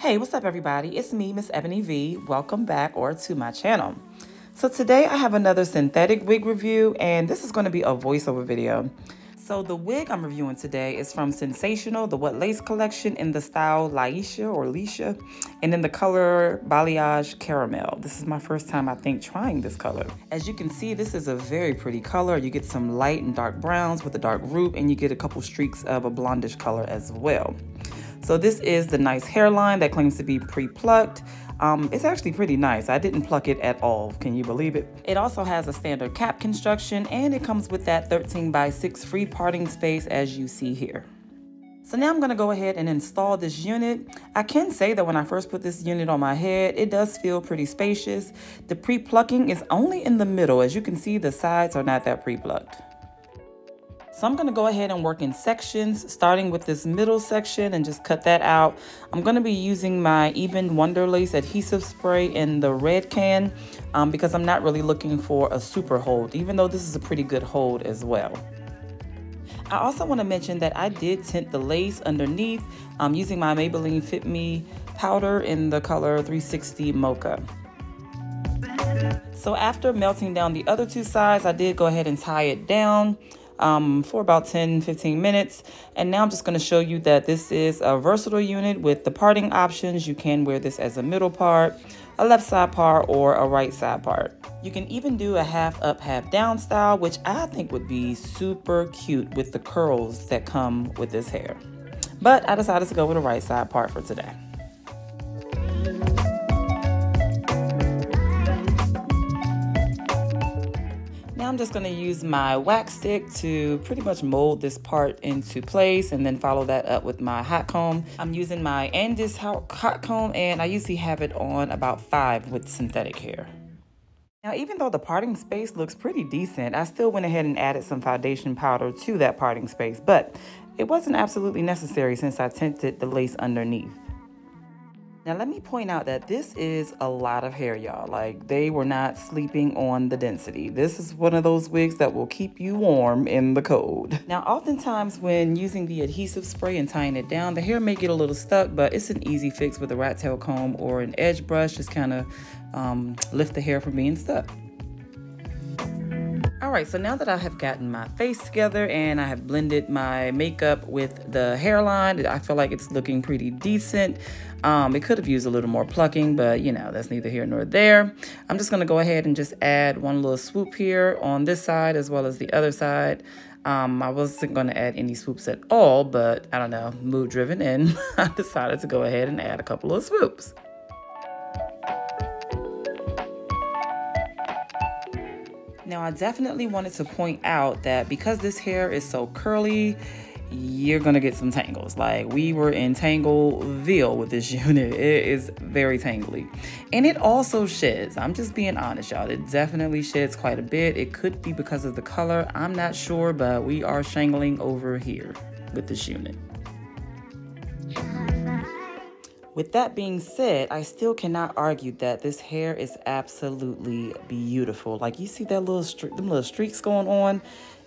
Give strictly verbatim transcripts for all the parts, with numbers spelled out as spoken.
Hey, what's up everybody? It's me, Miss Ebony V. Welcome back or to my channel. So today I have another synthetic wig review, and this is going to be a voiceover video. So the wig I'm reviewing today is from Sensational, the What Lace Collection, in the style Lysha or Lysha, and in the color Balayage Caramel. This is my first time, I think, trying this color. As you can see, this is a very pretty color. You get some light and dark browns with a dark root, and you get a couple streaks of a blondish color as well. So this is the nice hairline that claims to be pre-plucked. Um, it's actually pretty nice. I didn't pluck it at all. Can you believe it? It also has a standard cap construction, and it comes with that thirteen by six free parting space as you see here. So now I'm going to go ahead and install this unit. I can say that when I first put this unit on my head, it does feel pretty spacious. The pre-plucking is only in the middle. As you can see, the sides are not that pre-plucked. So I'm going to go ahead and work in sections, starting with this middle section and just cut that out. I'm going to be using my Even Wonder Lace Adhesive Spray in the red can um, because I'm not really looking for a super hold, even though this is a pretty good hold as well. I also want to mention that I did tint the lace underneath um, using my Maybelline Fit Me powder in the color three sixty Mocha. So after melting down the other two sides, I did go ahead and tie it down Um, for about ten fifteen minutes, and now I'm just going to show you that this is a versatile unit with the parting options. You can wear this as a middle part, a left side part, or a right side part. You can even do a half up, half down style, which I think would be super cute with the curls that come with this hair, but I decided to go with the right side part for today. I'm just going to use my wax stick to pretty much mold this part into place, and then follow that up with my hot comb. I'm using my Andis hot comb, and I usually have it on about five with synthetic hair. Now, even though the parting space looks pretty decent, I still went ahead and added some foundation powder to that parting space, but it wasn't absolutely necessary since I tinted the lace underneath. Now, let me point out that this is a lot of hair, y'all. Like, they were not sleeping on the density. This is one of those wigs that will keep you warm in the cold. Now, oftentimes when using the adhesive spray and tying it down, the hair may get a little stuck, but it's an easy fix with a rat tail comb or an edge brush. Just kind of um, lift the hair from being stuck. All right, so now that I have gotten my face together and I have blended my makeup with the hairline, I feel like it's looking pretty decent. Um, it could have used a little more plucking, but you know, that's neither here nor there. I'm just gonna go ahead and just add one little swoop here on this side as well as the other side. Um, I wasn't gonna add any swoops at all, but I don't know, mood driven, and I decided to go ahead and add a couple of swoops. Now, I definitely wanted to point out that because this hair is so curly, you're gonna get some tangles. Like, we were in Tangleville with this unit. It is very tangly. And it also sheds. I'm just being honest, y'all. It definitely sheds quite a bit. It could be because of the color. I'm not sure, but we are shangling over here with this unit. With that being said, I still cannot argue that this hair is absolutely beautiful. Like, you see that little streak, them little streaks going on?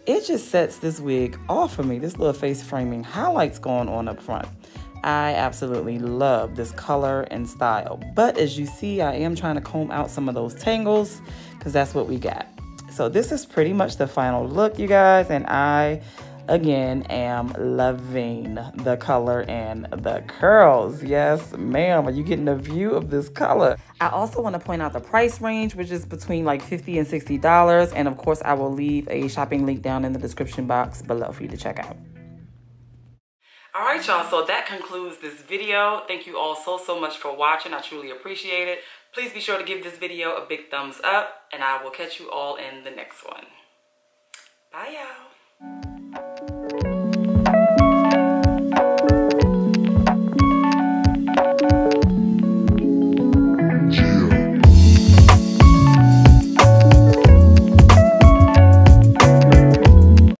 It just sets this wig off for me. This little face framing highlights going on up front. I absolutely love this color and style. But as you see, I am trying to comb out some of those tangles because that's what we got. So this is pretty much the final look, you guys, and I... again, am loving the color and the curls. Yes, ma'am. Are you getting a view of this color? I also want to point out the price range, which is between like fifty and sixty dollars. And of course, I will leave a shopping link down in the description box below for you to check out. All right, y'all. So that concludes this video. Thank you all so, so much for watching. I truly appreciate it. Please be sure to give this video a big thumbs up, and I will catch you all in the next one. Bye, y'all.